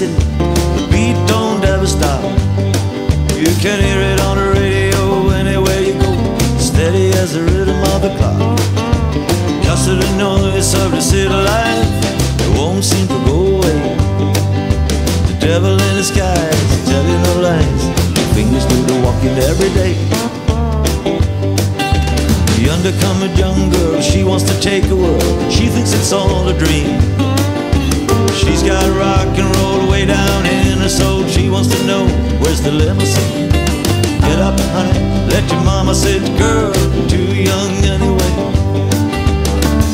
dancing, the beat don't ever stop. You can hear it on the radio anywhere you go, steady as the rhythm of the clock. Just to the noise of the city life, it won't seem to go away. The devil in the skies, telling no lies, fingers do the walking every day. The undercomer young girl, she wants to take a world, she thinks it's all a dream. She's got rock and roll way down in her soul. She wants to know, where's the limousine? Get up, honey, let your mama sit. Girl, too young anyway.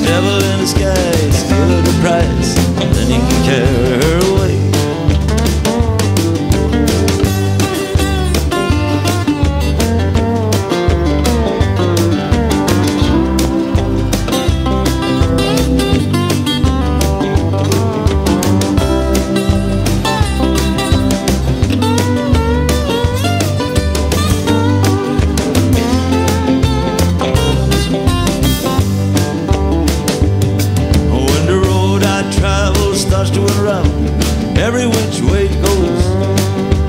Devil in the skies, give her the prize, then you can carry her away. To unravel every which way it goes.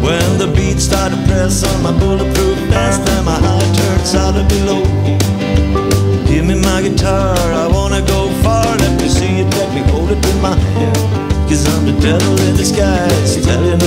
When the beat started to press on my bulletproof vest and my high turns out of below, give me my guitar, I wanna go far. Let me see it, let me hold it in my hand, 'cause I'm the devil in disguise, telling